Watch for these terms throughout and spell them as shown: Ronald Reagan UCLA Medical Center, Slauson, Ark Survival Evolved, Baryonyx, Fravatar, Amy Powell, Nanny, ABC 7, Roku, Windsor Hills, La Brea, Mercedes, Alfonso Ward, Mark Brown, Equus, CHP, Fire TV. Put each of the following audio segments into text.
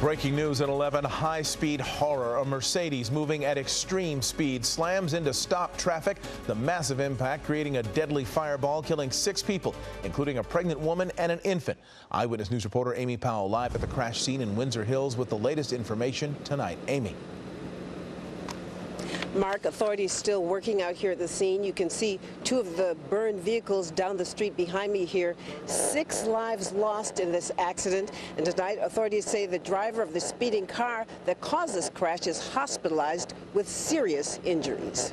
Breaking news at 11, high-speed horror. A Mercedes moving at extreme speed slams into stop traffic. The massive impact creating a deadly fireball, killing 6 people, including a pregnant woman and an infant. Eyewitness News reporter Amy Powell live at the crash scene in Windsor Hills with the latest information tonight. Amy. Mark, authorities still working out here at the scene. You can see 2 of the burned vehicles down the street behind me here. 6 lives lost in this accident. And tonight, authorities say the driver of the speeding car that caused this crash is hospitalized with serious injuries.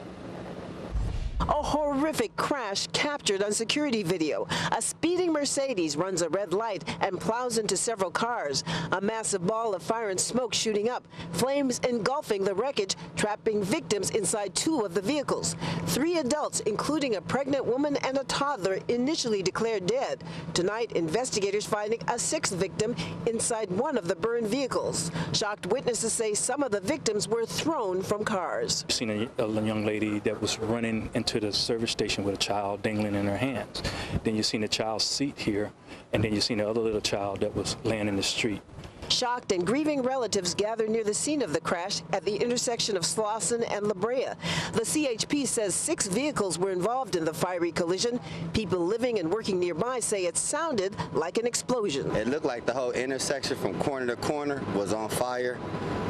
A horrific crash captured on security video. A speeding Mercedes runs a red light and plows into several cars. A massive ball of fire and smoke shooting up, flames engulfing the wreckage, trapping victims inside 2 of the vehicles. 3 adults, including a pregnant woman and a toddler, initially declared dead. Tonight, investigators finding a 6th victim inside 1 of the burned vehicles. Shocked witnesses say some of the victims were thrown from cars. I've seen a young lady that was running into the service station with a child dangling in her hands. Then you've seen the child's seat here, and then you've seen the other little child that was laying in the street. Shocked and grieving relatives gather near the scene of the crash at the intersection of Slauson and La Brea. The CHP says 6 vehicles were involved in the fiery collision. People living and working nearby say it sounded like an explosion. It looked like the whole intersection from corner to corner was on fire.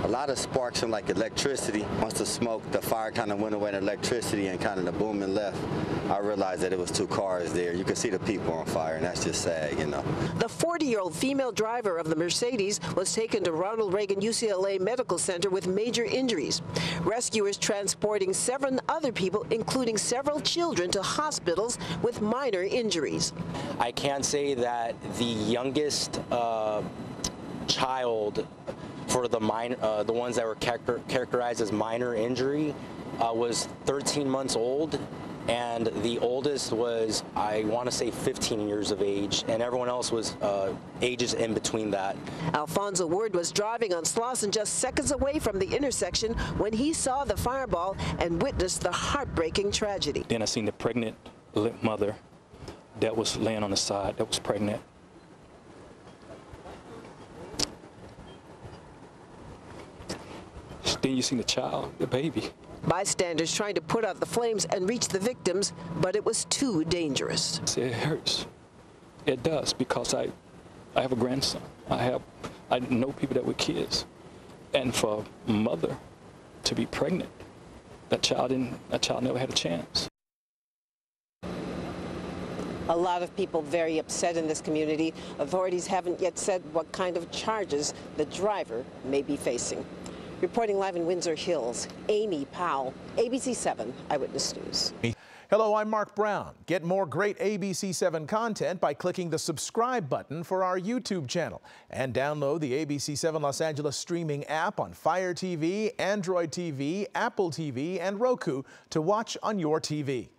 A lot of sparks from like electricity. Once the smoke, the fire kind of went away and electricity and kind of the booming left. I realized that it was 2 cars there. You could see the people on fire, and that's just sad, you know. The 40-year-old female driver of the Mercedes was taken to Ronald Reagan UCLA Medical Center with major injuries. Rescuers transporting 7 other people, including several children, to hospitals with minor injuries. I can say that the youngest child for the ones that were characterized as minor injury was 13 months old. And the oldest was, I want to say, 15 years of age, and everyone else was ages in between that. Alfonso Ward was driving on Slauson just seconds away from the intersection when he saw the fireball and witnessed the heartbreaking tragedy. Then I seen the pregnant mother that was laying on the side, that was pregnant. Then you seen the child, the baby. Bystanders trying to put out the flames and reach the victims, but it was too dangerous. It hurts. It does, because I have a grandson. I know people that were kids, and for a mother to be pregnant, that child never had a chance. A lot of people very upset in this community. Authorities haven't yet said what kind of charges the driver may be facing. Reporting live in Windsor Hills, Amy Powell, ABC 7 Eyewitness News. Hello, I'm Mark Brown. Get more great ABC 7 content by clicking the subscribe button for our YouTube channel. And download the ABC 7 Los Angeles streaming app on Fire TV, Android TV, Apple TV, and Roku to watch on your TV.